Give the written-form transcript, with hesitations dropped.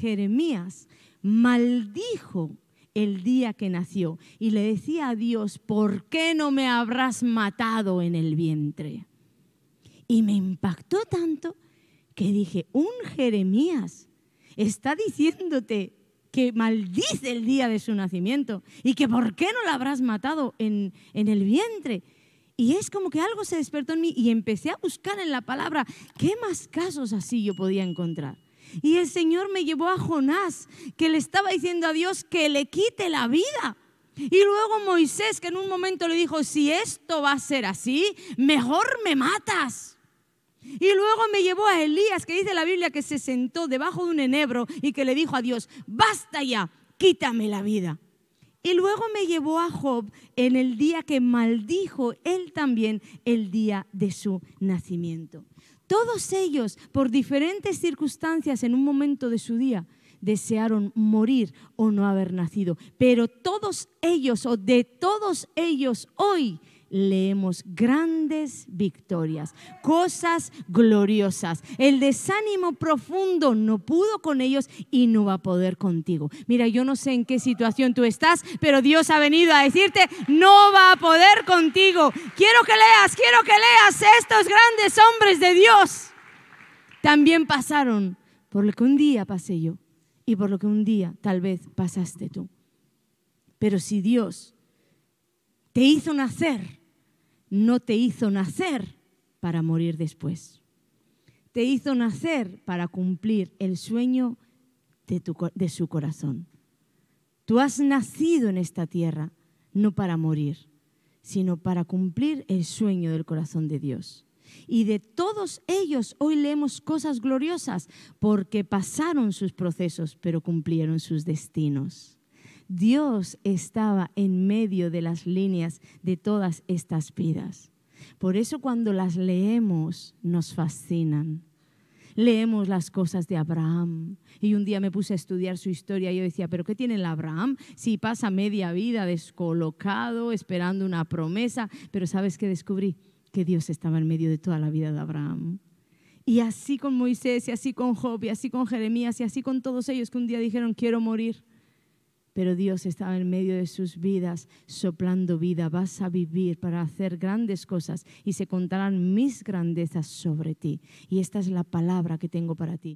Jeremías maldijo el día que nació y le decía a Dios: ¿por qué no me habrás matado en el vientre? Y me impactó tanto que dije: un Jeremías está diciéndote que maldice el día de su nacimiento y que ¿por qué no la habrás matado en el vientre? Y es como que algo se despertó en mí y empecé a buscar en la palabra qué más casos así yo podía encontrar. Y el Señor me llevó a Jonás, que le estaba diciendo a Dios que le quite la vida. Y luego Moisés, que en un momento le dijo: si esto va a ser así, mejor me matas. Y luego me llevó a Elías, que dice la Biblia que se sentó debajo de un enebro y que le dijo a Dios: basta ya, quítame la vida. Y luego me llevó a Job en el día que maldijo él también el día de su nacimiento. Todos ellos, por diferentes circunstancias en un momento de su día, desearon morir o no haber nacido. Pero todos ellos, o de todos ellos, hoy leemos grandes victorias, cosas gloriosas. El desánimo profundo no pudo con ellos y no va a poder contigo. Mira, yo no sé en qué situación tú estás, pero Dios ha venido a decirte: no va a poder contigo. Quiero que leas estos grandes hombres de Dios. También pasaron por lo que un día pasé yo y por lo que un día tal vez pasaste tú. Pero si Dios te hizo nacer, no te hizo nacer para morir después. Te hizo nacer para cumplir el sueño de su corazón. Tú has nacido en esta tierra no para morir, sino para cumplir el sueño del corazón de Dios. Y de todos ellos hoy leemos cosas gloriosas, porque pasaron sus procesos, pero cumplieron sus destinos. Dios estaba en medio de las líneas de todas estas vidas. Por eso cuando las leemos nos fascinan. Leemos las cosas de Abraham, y un día me puse a estudiar su historia y yo decía: ¿pero qué tiene el Abraham si pasa media vida descolocado, esperando una promesa? Pero ¿sabes qué descubrí? Que Dios estaba en medio de toda la vida de Abraham. Y así con Moisés, y así con Job, y así con Jeremías, y así con todos ellos que un día dijeron: quiero morir. Pero Dios estaba en medio de sus vidas soplando vida: vas a vivir para hacer grandes cosas y se contarán mis grandezas sobre ti. Y esta es la palabra que tengo para ti.